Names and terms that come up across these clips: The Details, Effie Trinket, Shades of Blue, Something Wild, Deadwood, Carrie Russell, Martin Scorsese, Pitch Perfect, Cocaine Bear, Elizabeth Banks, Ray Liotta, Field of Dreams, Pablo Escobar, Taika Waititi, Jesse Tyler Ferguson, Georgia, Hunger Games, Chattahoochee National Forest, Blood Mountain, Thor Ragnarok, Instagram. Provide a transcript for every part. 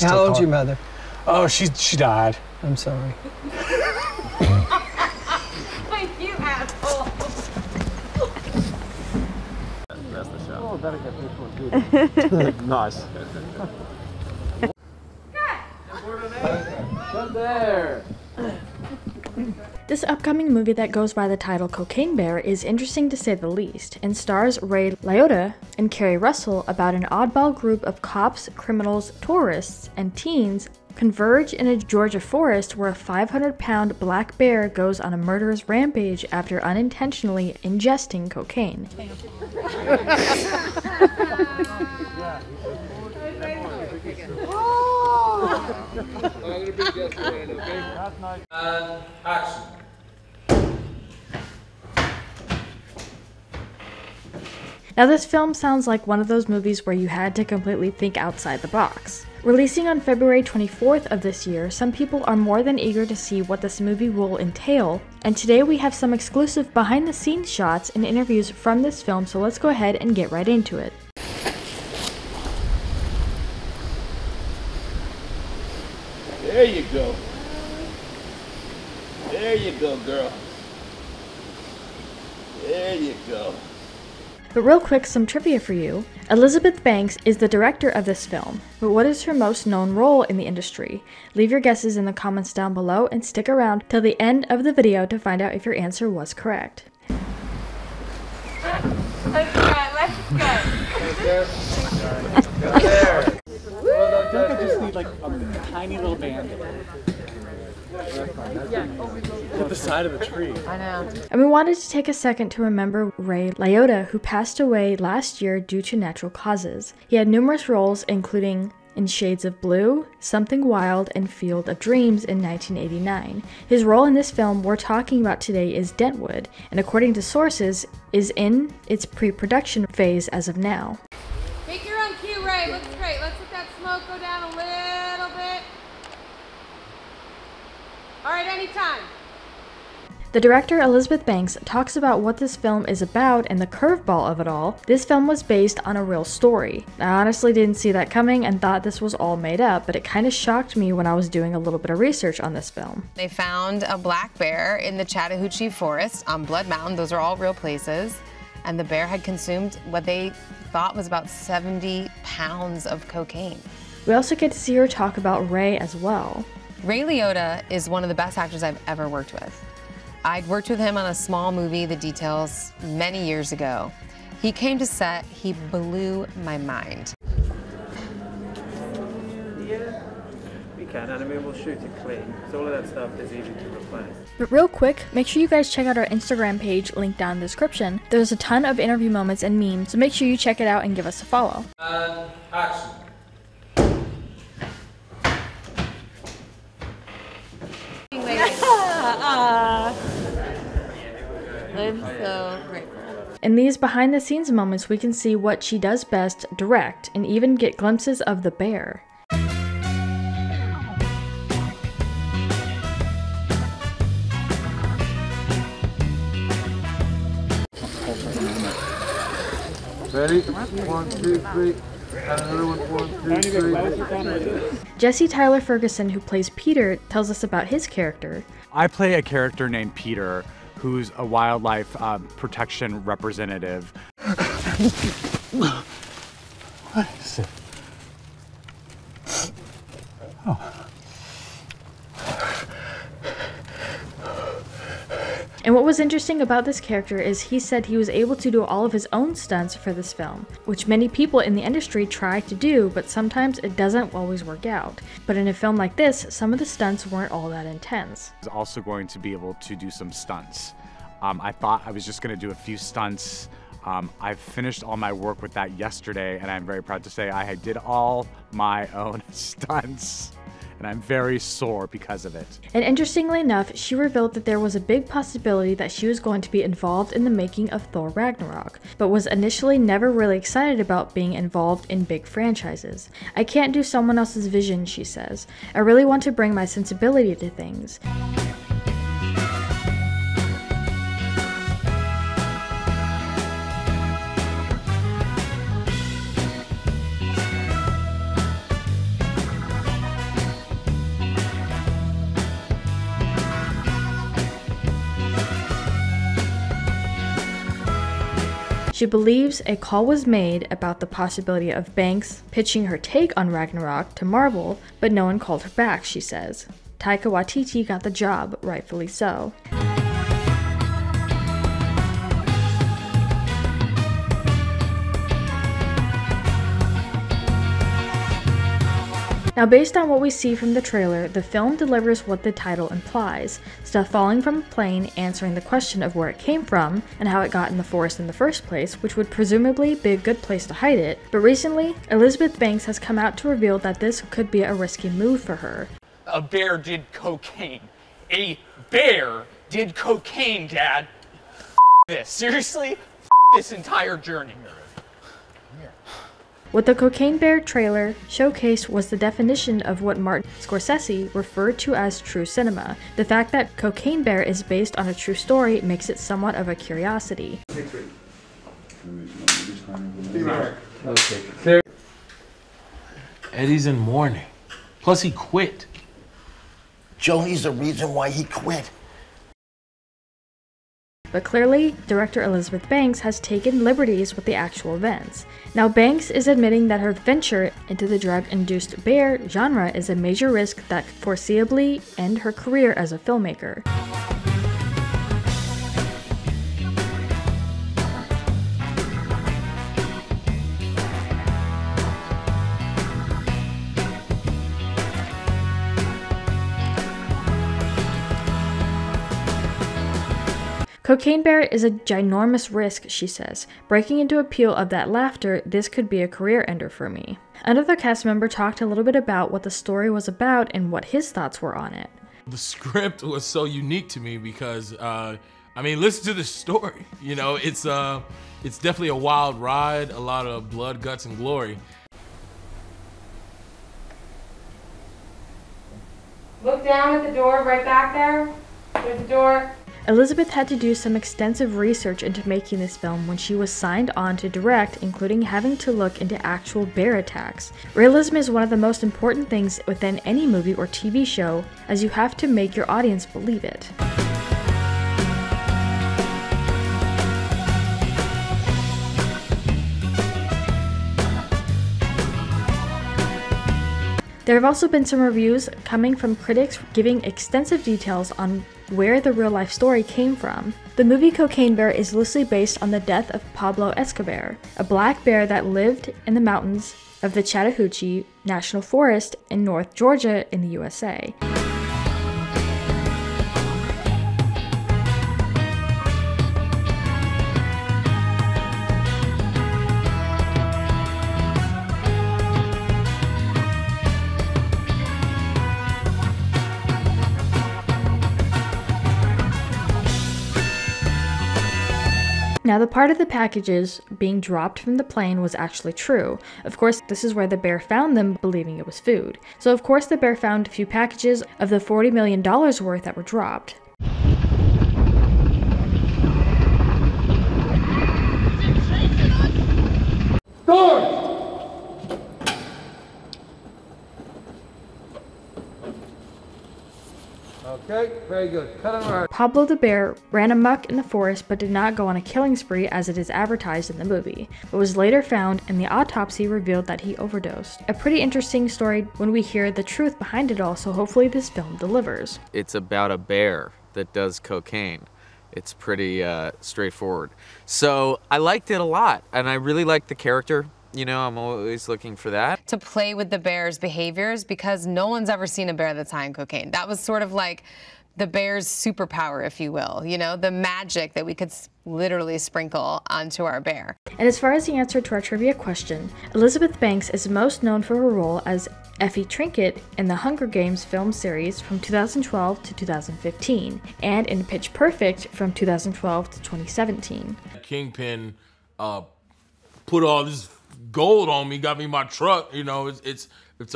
How old's your mother? Oh, she died. I'm sorry. You asshole. That's the shot. Oh, better get this one good. Nice. This upcoming movie that goes by the title Cocaine Bear is interesting to say the least, and stars Ray Liotta and Carrie Russell about an oddball group of cops, criminals, tourists, and teens converge in a Georgia forest where a 500-pound black bear goes on a murderous rampage after unintentionally ingesting cocaine. Action. Now this film sounds like one of those movies where you had to completely think outside the box. Releasing on February 24th of this year, some people are more than eager to see what this movie will entail, and today we have some exclusive behind-the-scenes shots and interviews from this film, so let's go ahead and get right into it. There you go. There you go, girl. There you go. But real quick, some trivia for you. Elizabeth Banks is the director of this film, but what is her most known role in the industry? Leave your guesses in the comments down below and stick around till the end of the video to find out if your answer was correct. Let's go, let's go. Go there. I feel like I just need like a tiny little band. Yeah, at the side of a tree. I know. And we wanted to take a second to remember Ray Liotta, who passed away last year due to natural causes. He had numerous roles, including in Shades of Blue, Something Wild, and Field of Dreams in 1989. His role in this film we're talking about today is Deadwood, and according to sources, is in its pre-production phase as of now. Make your own cue, Ray. Looks great. Let's let that smoke go down a little bit. All right, anytime. The director, Elizabeth Banks, talks about what this film is about and the curveball of it all. This film was based on a real story. I honestly didn't see that coming and thought this was all made up, but it kind of shocked me when I was doing a little bit of research on this film. They found a black bear in the Chattahoochee Forest on Blood Mountain. Those are all real places. And the bear had consumed what they thought was about 70 pounds of cocaine. We also get to see her talk about Ray as well. Ray Liotta is one of the best actors I've ever worked with. I'd worked with him on a small movie, The Details, many years ago. He came to set, he blew my mind. Yeah, we can, and I mean, we'll shoot it clean. So all of that stuff is easy to replace. But real quick, make sure you guys check out our Instagram page, linked down in the description. There's a ton of interview moments and memes, so make sure you check it out and give us a follow. Action. I'm so grateful. In these behind the scenes moments, we can see what she does best, direct, and even get glimpses of the bear. Ready? 1, 2, 3. Jesse Tyler Ferguson, who plays Peter, tells us about his character. I play a character named Peter, who's a wildlife protection representative. What is it? Oh. And what was interesting about this character is he said he was able to do all of his own stunts for this film, which many people in the industry try to do, but sometimes it doesn't always work out. But in a film like this, some of the stunts weren't all that intense. I was also going to be able to do some stunts. I thought I was just going to do a few stunts. I finished all my work with that yesterday, and I'm very proud to say I did all my own stunts. And I'm very sore because of it. And interestingly enough, she revealed that there was a big possibility that she was going to be involved in the making of Thor Ragnarok, but was initially never really excited about being involved in big franchises. I can't do someone else's vision, she says. I really want to bring my sensibility to things. She believes a call was made about the possibility of Banks pitching her take on Ragnarok to Marvel, but no one called her back, she says. Taika Waititi got the job, rightfully so. Now, based on what we see from the trailer, the film delivers what the title implies, stuff falling from a plane answering the question of where it came from and how it got in the forest in the first place, which would presumably be a good place to hide it. But recently, Elizabeth Banks has come out to reveal that this could be a risky move for her. A bear did cocaine. A bear did cocaine, Dad. F this. Seriously? F this entire journey. What the Cocaine Bear trailer showcased was the definition of what Martin Scorsese referred to as true cinema. The fact that Cocaine Bear is based on a true story makes it somewhat of a curiosity. Eddie's in mourning. Plus he quit. Joey's the reason why he quit. But clearly, director Elizabeth Banks has taken liberties with the actual events. Now, Banks is admitting that her venture into the drug-induced bear genre is a major risk that could foreseeably end her career as a filmmaker. Cocaine Bear is a ginormous risk, she says. Breaking into a peal of that laughter, this could be a career ender for me. Another cast member talked a little bit about what the story was about and what his thoughts were on it. The script was so unique to me because, I mean, listen to the story. You know, it's definitely a wild ride, a lot of blood, guts, and glory. Look down at the door right back there. There's a door. Elizabeth had to do some extensive research into making this film when she was signed on to direct, including having to look into actual bear attacks. Realism is one of the most important things within any movie or TV show, as you have to make your audience believe it. There have also been some reviews coming from critics giving extensive details on where the real-life story came from. The movie Cocaine Bear is loosely based on the death of Pablo Escobar, a black bear that lived in the mountains of the Chattahoochee National Forest in North Georgia in the USA. Now, the part of the packages being dropped from the plane was actually true. Of course, this is where the bear found them, believing it was food. So of course the bear found a few packages of the $40 million worth that were dropped. Thor! Okay, very good. Cut him right. Pablo the bear ran amok in the forest but did not go on a killing spree as it is advertised in the movie, but was later found and the autopsy revealed that he overdosed. A pretty interesting story when we hear the truth behind it all, so hopefully this film delivers. It's about a bear that does cocaine. It's pretty straightforward. So I liked it a lot and I really liked the character. You know, I'm always looking for that. To play with the bear's behaviors because no one's ever seen a bear that's high on cocaine. That was sort of like the bear's superpower, if you will, you know, the magic that we could literally sprinkle onto our bear. And as far as the answer to our trivia question, Elizabeth Banks is most known for her role as Effie Trinket in the Hunger Games film series from 2012 to 2015 and in Pitch Perfect from 2012 to 2017. Kingpin put all this gold on me, got me my truck, you know, it's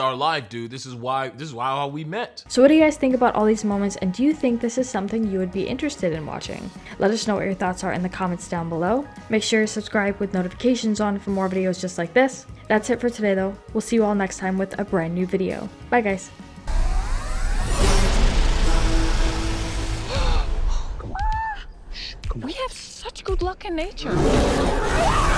our life, dude. This is why how we met. So what do you guys think about all these moments, and do you think this is something you would be interested in watching? Let us know what your thoughts are in the comments down below. Make sure you subscribe with notifications on for more videos just like this. That's it for today though. We'll see you all next time with a brand new video. Bye guys. Come on. We have so such good luck in nature.